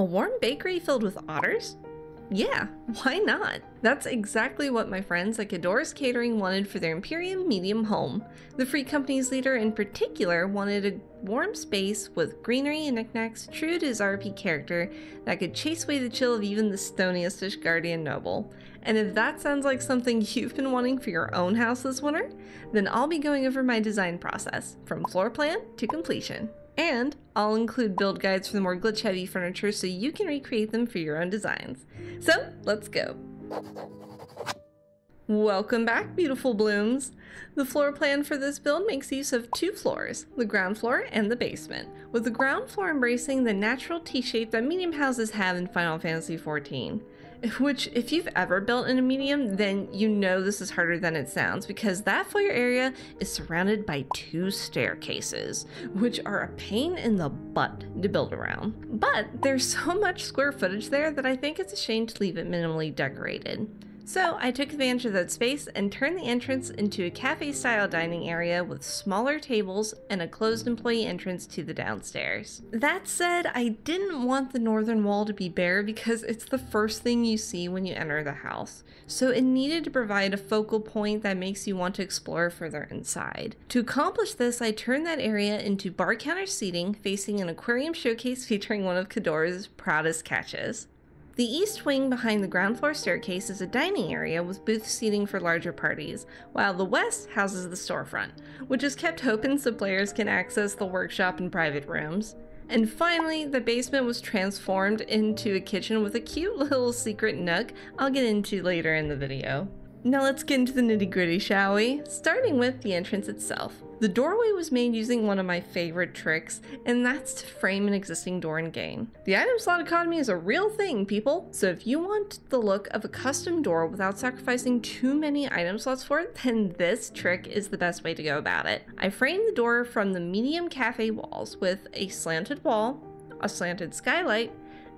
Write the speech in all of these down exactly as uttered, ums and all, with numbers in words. A warm bakery filled with otters? Yeah, why not? That's exactly what my friends at Kadour's Catering wanted for their Imperium Medium home. The Free Company's leader in particular wanted a warm space with greenery and knickknacks true to his R P character that could chase away the chill of even the stoniest Ishgardian noble. And if that sounds like something you've been wanting for your own house this winter, then I'll be going over my design process, from floor plan to completion. And I'll include build guides for the more glitch-heavy furniture so you can recreate them for your own designs. So let's go. Welcome back, beautiful blooms. The floor plan for this build makes use of two floors, the ground floor and the basement, with the ground floor embracing the natural T-shape that medium houses have in Final Fantasy fourteen. Which, if you've ever built in a medium, then you know this is harder than it sounds, because that foyer area is surrounded by two staircases, which are a pain in the butt to build around. But there's so much square footage there that I think it's a shame to leave it minimally decorated. So I took advantage of that space and turned the entrance into a cafe-style dining area with smaller tables and a closed employee entrance to the downstairs. That said, I didn't want the northern wall to be bare because it's the first thing you see when you enter the house, so it needed to provide a focal point that makes you want to explore further inside. To accomplish this, I turned that area into bar counter seating facing an aquarium showcase featuring one of Kadour's proudest catches. The east wing behind the ground floor staircase is a dining area with booth seating for larger parties, while the west houses the storefront, which is kept open so players can access the workshop and private rooms. And finally, the basement was transformed into a kitchen with a cute little secret nook I'll get into later in the video. Now let's get into the nitty-gritty, shall we? Starting with the entrance itself. The doorway was made using one of my favorite tricks, and that's to frame an existing door in game. The item slot economy is a real thing, people, so if you want the look of a custom door without sacrificing too many item slots for it, then this trick is the best way to go about it. I framed the door from the medium cafe walls with a slanted wall, a slanted skylight,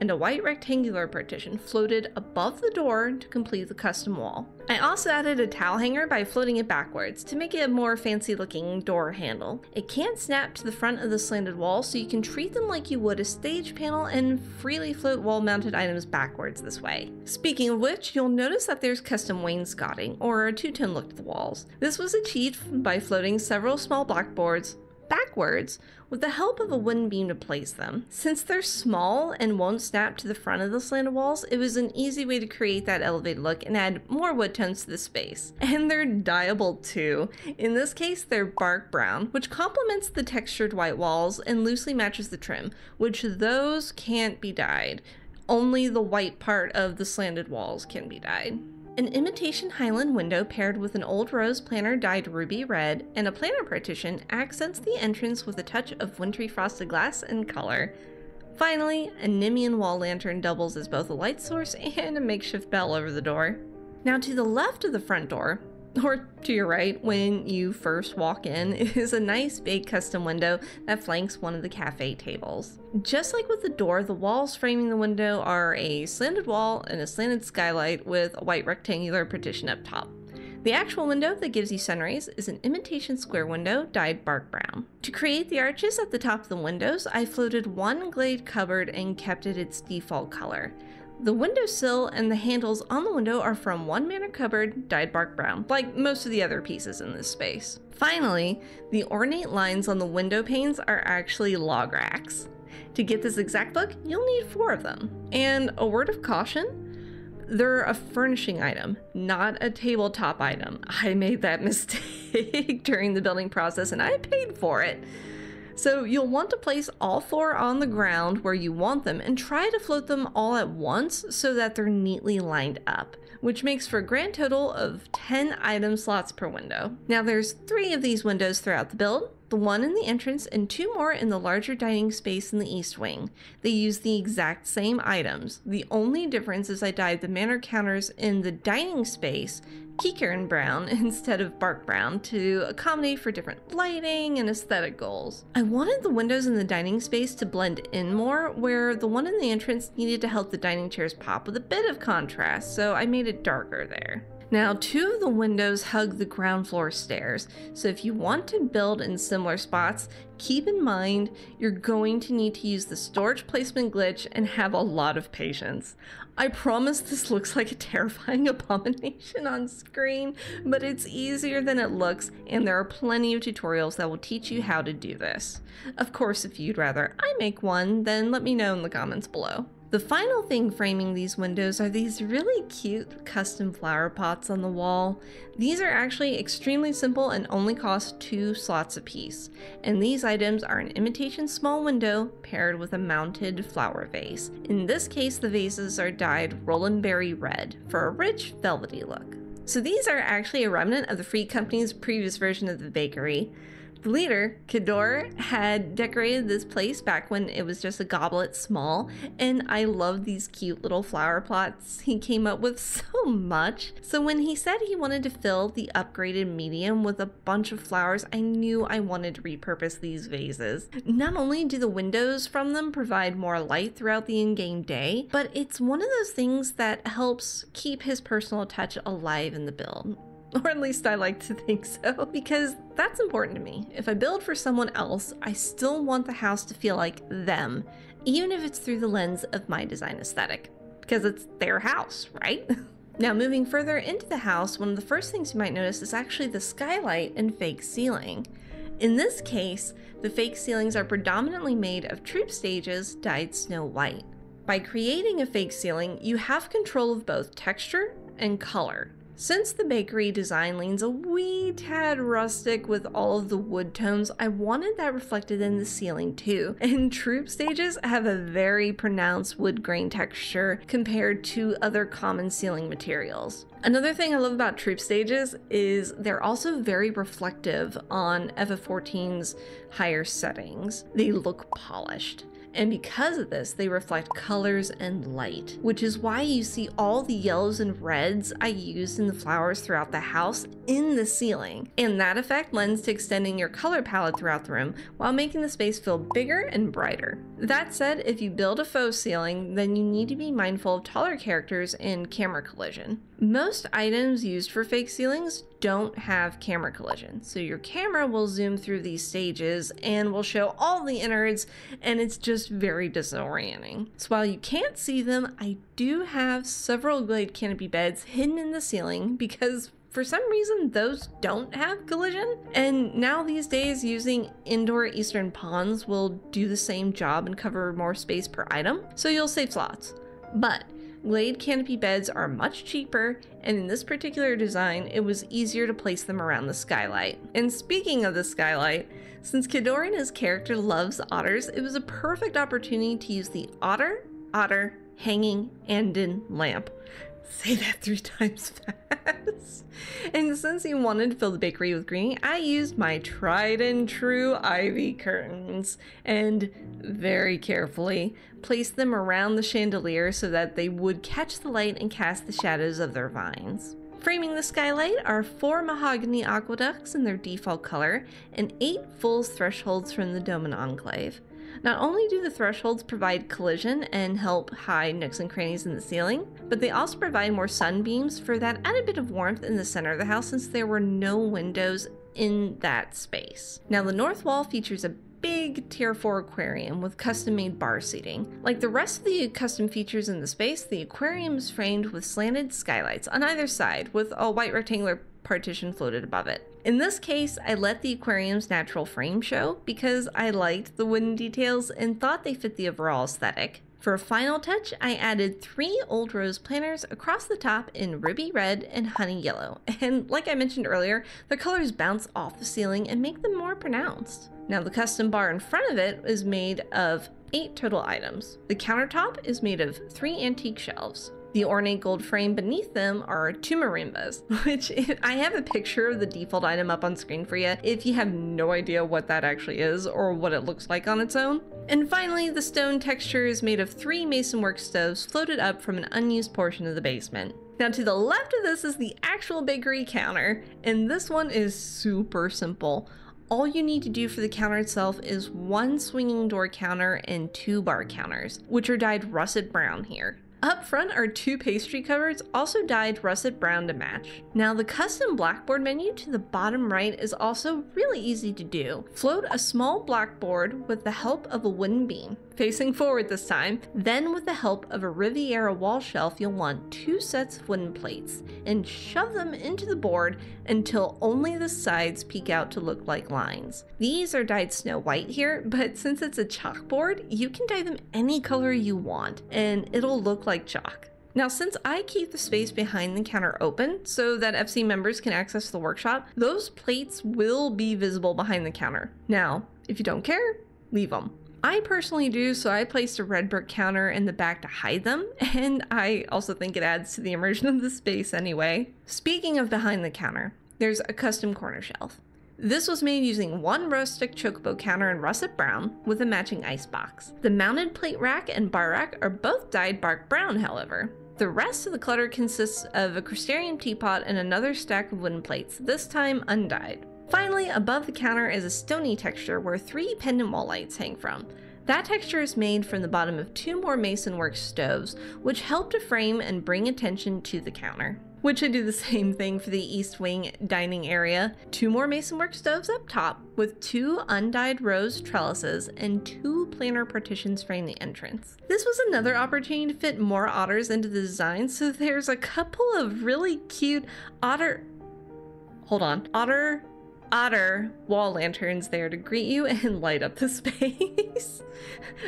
and a white rectangular partition floated above the door to complete the custom wall. I also added a towel hanger by floating it backwards to make it a more fancy looking door handle. It can't snap to the front of the slanted wall, so you can treat them like you would a stage panel and freely float wall mounted items backwards this way. Speaking of which, you'll notice that there's custom wainscoting or a two-tone look to the walls. This was achieved by floating several small blackboards backwards with the help of a wooden beam to place them. Since they're small and won't snap to the front of the slanted walls, it was an easy way to create that elevated look and add more wood tones to the space. And they're dyeable too. In this case, they're bark brown, which complements the textured white walls and loosely matches the trim, which those can't be dyed. Only the white part of the slanted walls can be dyed. An imitation Highland window paired with an old rose planner dyed ruby red and a planar partition accents the entrance with a touch of wintry frosted glass and color. Finally, a Nymian wall lantern doubles as both a light source and a makeshift bell over the door. Now to the left of the front door, or to your right when you first walk in, is a nice big custom window that flanks one of the cafe tables. Just like with the door, the walls framing the window are a slanted wall and a slanted skylight with a white rectangular partition up top. The actual window that gives you sun rays is an imitation square window dyed bark brown. To create the arches at the top of the windows, I floated one glade cupboard and kept it its default color. The windowsill and the handles on the window are from one manor cupboard dyed bark brown, like most of the other pieces in this space. Finally, the ornate lines on the window panes are actually log racks. To get this exact look, you'll need four of them. And a word of caution, they're a furnishing item, not a tabletop item. I made that mistake during the building process and I paid for it. So you'll want to place all four on the ground where you want them and try to float them all at once so that they're neatly lined up, which makes for a grand total of ten item slots per window. Now there's three of these windows throughout the build, the one in the entrance and two more in the larger dining space in the east wing. They use the exact same items. The only difference is I dyed the manor counters in the dining space Kikern brown instead of bark brown to accommodate for different lighting and aesthetic goals. I wanted the windows in the dining space to blend in more, where the one in the entrance needed to help the dining chairs pop with a bit of contrast, so I made it darker there. Now, two of the windows hug the ground floor stairs, so if you want to build in similar spots, keep in mind you're going to need to use the storage placement glitch and have a lot of patience. I promise this looks like a terrifying abomination on screen, but it's easier than it looks, and there are plenty of tutorials that will teach you how to do this. Of course, if you'd rather I make one, then let me know in the comments below. The final thing framing these windows are these really cute custom flower pots on the wall. These are actually extremely simple and only cost two slots a piece. And these items are an imitation small window paired with a mounted flower vase. In this case, the vases are dyed Rolanberry Red for a rich velvety look. So these are actually a remnant of the Free Company's previous version of the bakery. The leader, Kadour, had decorated this place back when it was just a goblet small, and I love these cute little flower plots he came up with so much. So when he said he wanted to fill the upgraded medium with a bunch of flowers, I knew I wanted to repurpose these vases. Not only do the windows from them provide more light throughout the in-game day, but it's one of those things that helps keep his personal touch alive in the build. Or at least I like to think so, because that's important to me. If I build for someone else, I still want the house to feel like them, even if it's through the lens of my design aesthetic, because it's their house, right? Now, moving further into the house, one of the first things you might notice is actually the skylight and fake ceiling. In this case, the fake ceilings are predominantly made of trupe stages dyed snow white. By creating a fake ceiling, you have control of both texture and color. Since the bakery design leans a wee tad rustic with all of the wood tones, I wanted that reflected in the ceiling too, and trupe stages have a very pronounced wood grain texture compared to other common ceiling materials. Another thing I love about trupe stages is they're also very reflective on F F fourteen's higher settings. They look polished. And because of this, they reflect colors and light, which is why you see all the yellows and reds I used in the flowers throughout the house in the ceiling. And that effect lends to extending your color palette throughout the room while making the space feel bigger and brighter. That said, if you build a faux ceiling, then you need to be mindful of taller characters and camera collision. Most items used for fake ceilings don't have camera collision, so your camera will zoom through these stages and will show all the innards, and it's just very disorienting. So while you can't see them, I do have several glade canopy beds hidden in the ceiling because for some reason those don't have collision, and now these days using indoor eastern ponds will do the same job and cover more space per item, so you'll save slots. But glade canopy beds are much cheaper, and in this particular design, it was easier to place them around the skylight. And speaking of the skylight, since Kadour and his character loves otters, it was a perfect opportunity to use the otter otter hanging lamp. Say that three times fast. And since he wanted to fill the bakery with green, I used my tried and true ivy curtains and very carefully placed them around the chandelier so that they would catch the light and cast the shadows of their vines. Framing the skylight are four mahogany aqueducts in their default color and eight fool's thresholds from the Doman enclave. Not only do the thresholds provide collision and help hide nooks and crannies in the ceiling, but they also provide more sunbeams for that added bit of warmth in the center of the house since there were no windows in that space. Now, the north wall features a big tier four aquarium with custom-made bar seating. Like the rest of the custom features in the space, the aquarium is framed with slanted skylights on either side with a white rectangular partition floated above it. In this case, I let the aquarium's natural frame show because I liked the wooden details and thought they fit the overall aesthetic. For a final touch, I added three old rose planners across the top in ruby red and honey yellow. And like I mentioned earlier, the colors bounce off the ceiling and make them more pronounced. Now, the custom bar in front of it is made of eight total items. The countertop is made of three antique shelves. The ornate gold frame beneath them are two marimbas, which it, I have a picture of the default item up on screen for you if you have no idea what that actually is or what it looks like on its own. And finally, the stone texture is made of three mason work stoves floated up from an unused portion of the basement. Now, to the left of this is the actual bakery counter, and this one is super simple. All you need to do for the counter itself is one swinging door counter and two bar counters, which are dyed russet brown here. Up front are two pastry cupboards, also dyed russet brown to match. Now the custom blackboard menu to the bottom right is also really easy to do. Float a small blackboard with the help of a wooden beam, facing forward this time. Then with the help of a Riviera wall shelf, you'll want two sets of wooden plates and shove them into the board until only the sides peek out to look like lines. These are dyed snow white here, but since it's a chalkboard, you can dye them any color you want and it'll look like chalk. Now, since I keep the space behind the counter open so that F C members can access the workshop, those plates will be visible behind the counter. Now, if you don't care, leave them. I personally do, so I placed a red brick counter in the back to hide them, and I also think it adds to the immersion of the space anyway. Speaking of behind the counter, there's a custom corner shelf. This was made using one rustic chocobo counter in russet brown with a matching icebox. The mounted plate rack and bar rack are both dyed bark brown, however. The rest of the clutter consists of a crystarium teapot and another stack of wooden plates, this time undyed. Finally, above the counter is a stony texture where three pendant wall lights hang from. That texture is made from the bottom of two more mason work stoves, which help to frame and bring attention to the counter. Which I do the same thing for the east wing dining area. Two more mason work stoves up top with two undyed rose trellises and two planar partitions frame the entrance. This was another opportunity to fit more otters into the design, so there's a couple of really cute otter, hold on, otter otter wall lanterns there to greet you and light up the space.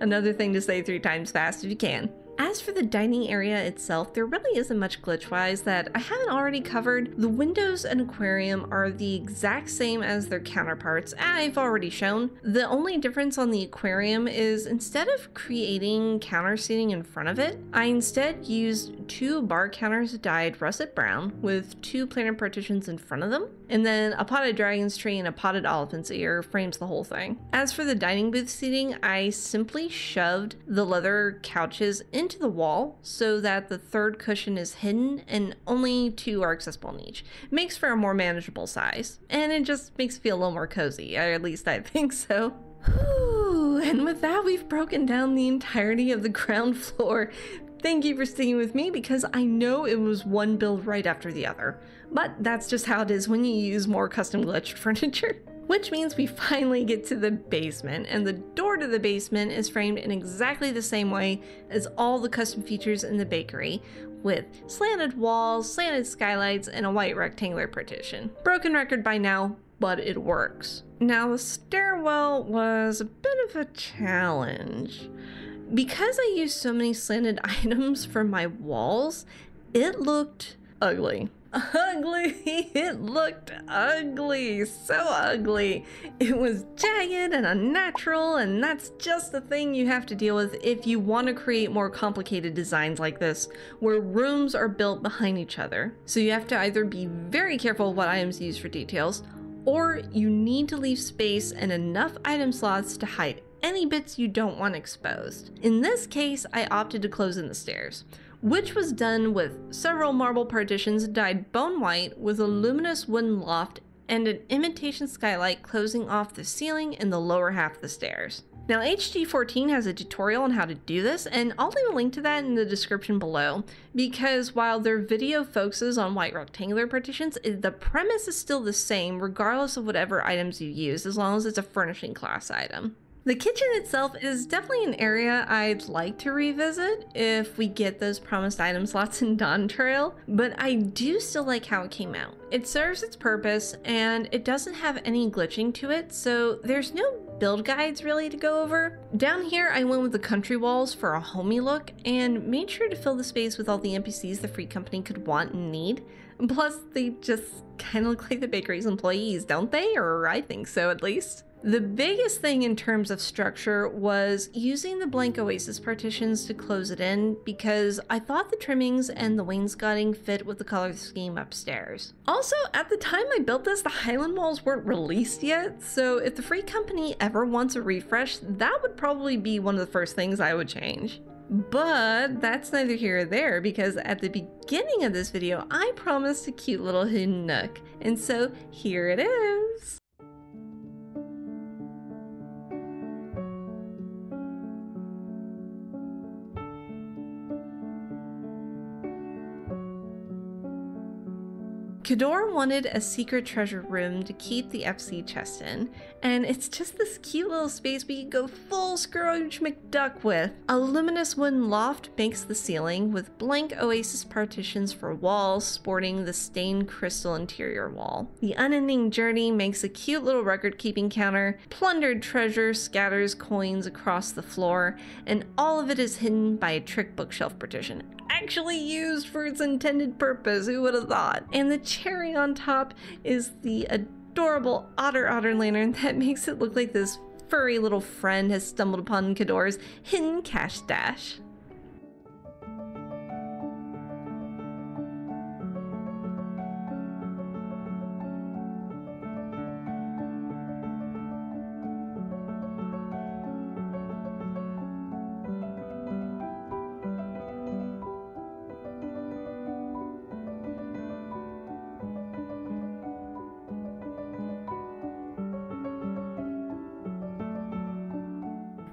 Another thing to say three times fast if you can. As for the dining area itself, there really isn't much glitch-wise that I haven't already covered. The windows and aquarium are the exact same as their counterparts I've already shown. The only difference on the aquarium is instead of creating counter seating in front of it, I instead used two bar counters dyed russet brown with two planar partitions in front of them, and then a potted dragon's tree and a potted elephant's ear frames the whole thing. As for the dining booth seating, I simply shoved the leather couches in into the wall so that the third cushion is hidden and only two are accessible in each. It makes for a more manageable size and it just makes it feel a little more cozy, or at least I think so. Ooh, and with that, we've broken down the entirety of the ground floor. Thank you for sticking with me because I know it was one build right after the other, but that's just how it is when you use more custom glitched furniture. Which means we finally get to the basement, and the door to the basement is framed in exactly the same way as all the custom features in the bakery, with slanted walls, slanted skylights, and a white rectangular partition. Broken record by now, but it works. Now the stairwell was a bit of a challenge. Because I used so many slanted items for my walls, it looked ugly. Ugly, it looked ugly, so ugly. It was jagged and unnatural, and that's just the thing you have to deal with if you want to create more complicated designs like this, where rooms are built behind each other. So you have to either be very careful of what items you use for details, or you need to leave space and enough item slots to hide any bits you don't want exposed. In this case, I opted to close in the stairs, which was done with several marble partitions dyed bone white with a luminous wooden loft and an imitation skylight closing off the ceiling and the lower half of the stairs. Now H G fourteen has a tutorial on how to do this, and I'll leave a link to that in the description below, because while their video focuses on white rectangular partitions, the premise is still the same regardless of whatever items you use, as long as it's a furnishing class item. The kitchen itself is definitely an area I'd like to revisit if we get those promised item slots in Dawn Trail, but I do still like how it came out. It serves its purpose and it doesn't have any glitching to it, so there's no build guides really to go over. Down here I went with the country walls for a homey look and made sure to fill the space with all the N P Cs the Free Company could want and need. Plus they just kind of look like the bakery's employees, don't they? Or I think so, at least. The biggest thing in terms of structure was using the blank oasis partitions to close it in, because I thought the trimmings and the wainscoting fit with the color scheme upstairs. Also, at the time I built this, the Highland walls weren't released yet, so if the Free Company ever wants a refresh, that would probably be one of the first things I would change. But that's neither here nor there, because at the beginning of this video, I promised a cute little hidden nook, and so here it is. Kadour wanted a secret treasure room to keep the F C chest in, and it's just this cute little space we can go full Scrooge McDuck with. A luminous wooden loft banks the ceiling with blank oasis partitions for walls sporting the stained crystal interior wall. The unending journey makes a cute little record-keeping counter, plundered treasure scatters coins across the floor, and all of it is hidden by a trick bookshelf partition, actually used for its intended purpose, who would have thought? And the cherry on top is the adorable otter otter lantern that makes it look like this furry little friend has stumbled upon Kadour's hidden cash stash.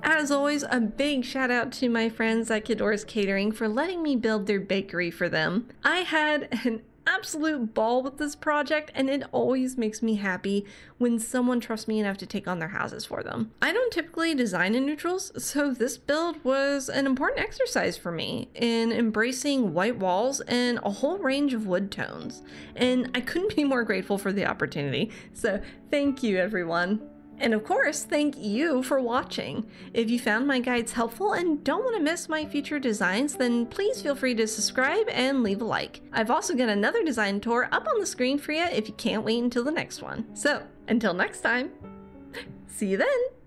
As always, a big shout out to my friends at Kadour's Catering for letting me build their bakery for them. I had an absolute ball with this project, and it always makes me happy when someone trusts me enough to take on their houses for them. I don't typically design in neutrals, so this build was an important exercise for me in embracing white walls and a whole range of wood tones, and I couldn't be more grateful for the opportunity, so thank you everyone. And of course, thank you for watching. If you found my guides helpful and don't want to miss my future designs, then please feel free to subscribe and leave a like. I've also got another design tour up on the screen for you if you can't wait until the next one. So until next time, see you then.